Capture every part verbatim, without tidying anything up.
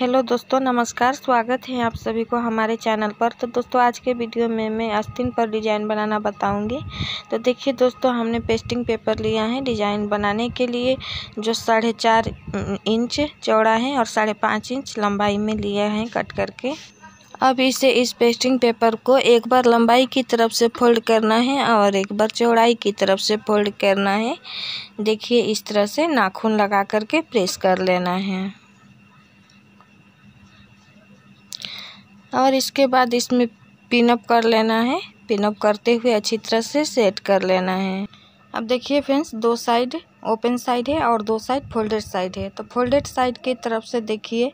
Hello दोस्तों, नमस्कार। स्वागत है आप सभी को हमारे चैनल पर। तो दोस्तों आज के वीडियो में मैं आस्तीन पर डिज़ाइन बनाना बताऊंगी। तो देखिए दोस्तों, हमने पेस्टिंग पेपर लिया है डिज़ाइन बनाने के लिए, जो साढ़े चार इंच चौड़ा है और साढ़े पाँच इंच लंबाई में लिया है कट करके। अब इसे इस पेस्टिंग पेपर को एक बार लंबाई की तरफ से फोल्ड करना है और एक बार चौड़ाई की तरफ से फोल्ड करना है। देखिए इस तरह से नाखून लगा करके प्रेस कर लेना है। और इसके बाद इसमें पिनअप कर लेना है। पिनअप करते हुए अच्छी तरह से सेट कर लेना है। अब देखिए फ्रेंड्स, दो साइड ओपन साइड है और दो साइड फोल्डेड साइड है। तो फोल्डेड साइड की तरफ से देखिए,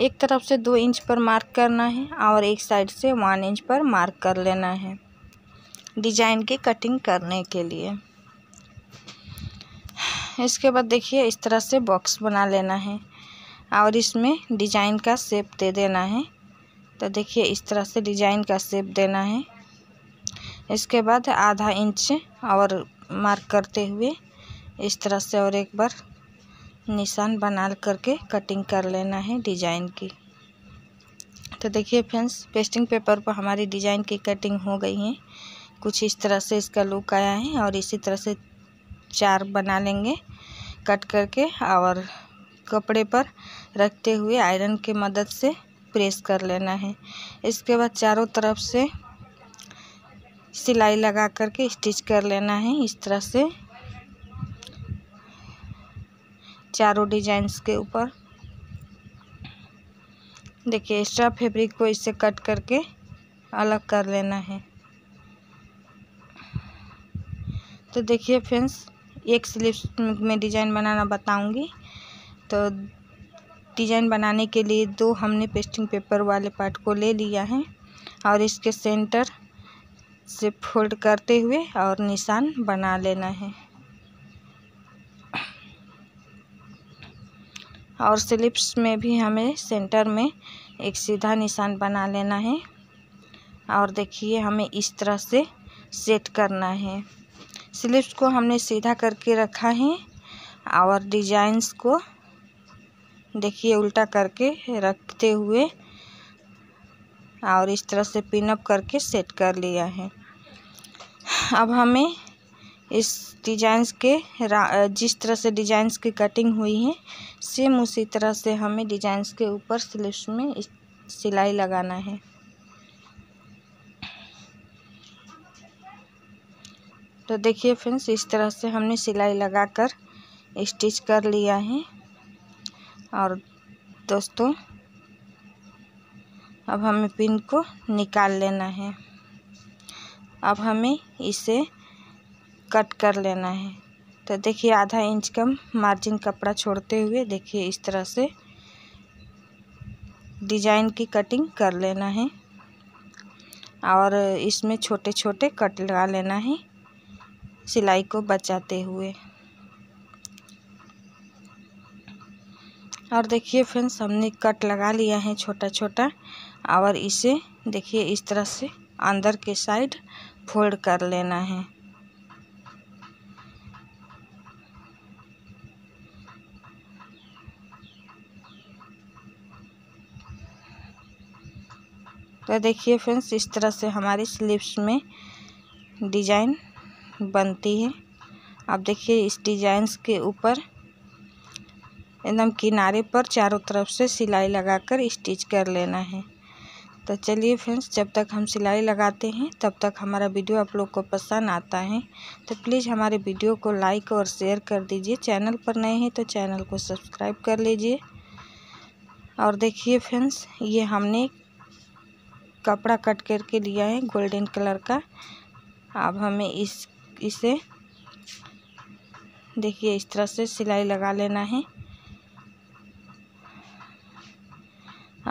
एक तरफ से दो इंच पर मार्क करना है और एक साइड से वन इंच पर मार्क कर लेना है डिजाइन की कटिंग करने के लिए। इसके बाद देखिए इस तरह से बॉक्स बना लेना है और इसमें डिजाइन का शेप दे देना है। तो देखिए इस तरह से डिजाइन का शेप देना है। इसके बाद आधा इंच और मार्क करते हुए इस तरह से और एक बार निशान बना करके कटिंग कर लेना है डिजाइन की। तो देखिए फ्रेंड्स, पेस्टिंग पेपर पर हमारी डिजाइन की कटिंग हो गई है। कुछ इस तरह से इसका लुक आया है और इसी तरह से चार बना लेंगे कट करके और कपड़े पर रखते हुए आयरन की मदद से प्रेस कर लेना है। इसके बाद चारों तरफ से सिलाई लगा करके स्टिच कर लेना है। इस तरह से चारों डिजाइंस के ऊपर देखिए एक्स्ट्रा फैब्रिक को इससे कट करके अलग कर लेना है। तो देखिए फ्रेंड्स, एक स्लीव में डिजाइन बनाना बताऊंगी। तो डिज़ाइन बनाने के लिए दो हमने पेस्टिंग पेपर वाले पार्ट को ले लिया है और इसके सेंटर से फोल्ड करते हुए और निशान बना लेना है। और स्लिप्स में भी हमें सेंटर में एक सीधा निशान बना लेना है। और देखिए हमें इस तरह से सेट करना है। स्लिप्स को हमने सीधा करके रखा है और डिजाइंस को देखिए उल्टा करके रखते हुए और इस तरह से पिनअप करके सेट कर लिया है। अब हमें इस डिजाइंस के जिस तरह से डिजाइंस की कटिंग हुई है सेम उसी तरह से हमें डिजाइंस के ऊपर स्लीव्स में सिलाई लगाना है। तो देखिए फ्रेंड्स, इस तरह से हमने सिलाई लगाकर स्टिच कर लिया है। और दोस्तों अब हमें पिन को निकाल लेना है। अब हमें इसे कट कर लेना है। तो देखिए आधा इंच का मार्जिन कपड़ा छोड़ते हुए देखिए इस तरह से डिजाइन की कटिंग कर लेना है और इसमें छोटे छोटे कट लगा लेना है सिलाई को बचाते हुए। और देखिए फ्रेंड्स, हमने कट लगा लिया है छोटा छोटा और इसे देखिए इस तरह से अंदर के साइड फोल्ड कर लेना है। तो देखिए फ्रेंड्स, इस तरह से हमारी स्लीव्स में डिजाइन बनती है। अब देखिए इस डिजाइंस के ऊपर एकदम किनारे पर चारों तरफ से सिलाई लगाकर स्टिच कर लेना है। तो चलिए फ्रेंड्स, जब तक हम सिलाई लगाते हैं तब तक हमारा वीडियो आप लोग को पसंद आता है तो प्लीज़ हमारे वीडियो को लाइक और शेयर कर दीजिए। चैनल पर नए हैं तो चैनल को सब्सक्राइब कर लीजिए। और देखिए फ्रेंड्स, ये हमने कपड़ा कट करके लिया है गोल्डन कलर का। अब हमें इस इसे देखिए इस तरह से सिलाई लगा लेना है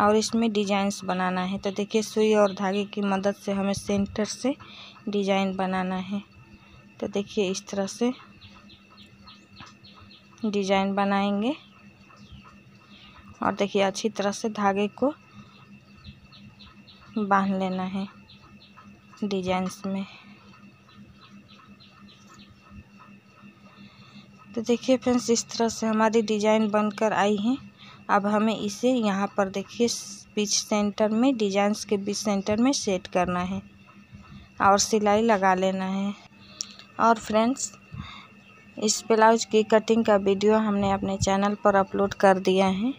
और इसमें डिजाइंस बनाना है। तो देखिए सुई और धागे की मदद से हमें सेंटर से डिजाइन बनाना है। तो देखिए इस तरह से डिजाइन बनाएंगे और देखिए अच्छी तरह से धागे को बांध लेना है डिजाइंस में। तो देखिए फ्रेंड्स, इस तरह से हमारी डिजाइन बनकर आई है। अब हमें इसे यहाँ पर देखिए बीच सेंटर में डिजाइंस के बीच सेंटर में सेट करना है और सिलाई लगा लेना है। और फ्रेंड्स, इस ब्लाउज की कटिंग का वीडियो हमने अपने चैनल पर अपलोड कर दिया है।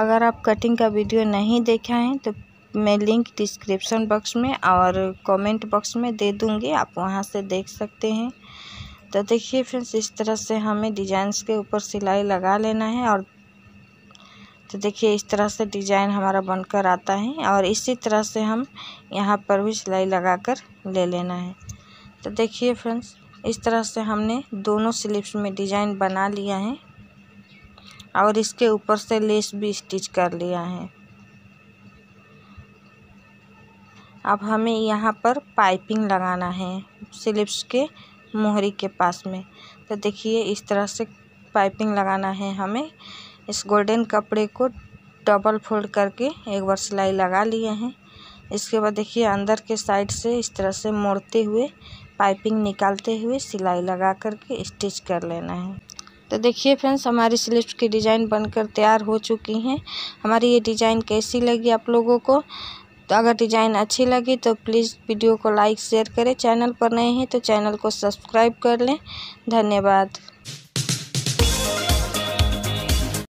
अगर आप कटिंग का वीडियो नहीं देखा है तो मैं लिंक डिस्क्रिप्शन बॉक्स में और कमेंट बॉक्स में दे दूँगी, आप वहाँ से देख सकते हैं। तो देखिए फ्रेंड्स, इस तरह से हमें डिजाइंस के ऊपर सिलाई लगा लेना है। और तो देखिए इस तरह से डिजाइन हमारा बनकर आता है और इसी तरह से हम यहाँ पर भी सिलाई लगाकर ले लेना है। तो देखिए फ्रेंड्स, इस तरह से हमने दोनों स्लीव्स में डिजाइन बना लिया है और इसके ऊपर से लेस भी स्टिच कर लिया है। अब हमें यहाँ पर पाइपिंग लगाना है स्लीव्स के मोहरी के पास में। तो देखिए इस तरह से पाइपिंग लगाना है हमें। इस गोल्डन कपड़े को डबल फोल्ड करके एक बार सिलाई लगा लिए हैं। इसके बाद देखिए अंदर के साइड से इस तरह से मोड़ते हुए पाइपिंग निकालते हुए सिलाई लगा करके स्टिच कर लेना है। तो देखिए फ्रेंड्स, हमारी स्लीव्स की डिज़ाइन बनकर तैयार हो चुकी हैं। हमारी ये डिज़ाइन कैसी लगी आप लोगों को? तो अगर डिज़ाइन अच्छी लगी तो प्लीज़ वीडियो को लाइक शेयर करें। चैनल पर नए हैं तो चैनल को सब्सक्राइब कर लें। धन्यवाद।